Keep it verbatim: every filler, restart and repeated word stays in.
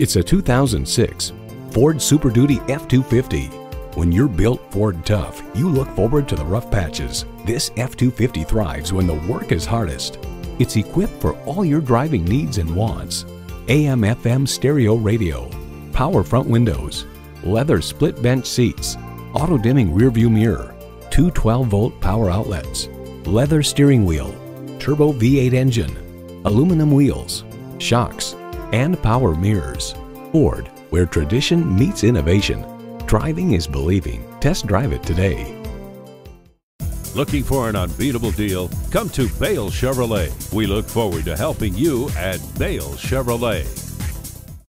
It's a two thousand six Ford Super Duty F two fifty. When you're built Ford tough, you look forward to the rough patches. This F two fifty thrives when the work is hardest. It's equipped for all your driving needs and wants. A M F M stereo radio, power front windows, leather split bench seats, auto-dimming rearview mirror, two twelve volt power outlets, leather steering wheel, turbo V eight engine, aluminum wheels, shocks, and power mirrors. Ford, where tradition meets innovation. Driving is believing. Test drive it today. Looking for an unbeatable deal? Come to Bale Chevrolet. We look forward to helping you at Bale Chevrolet.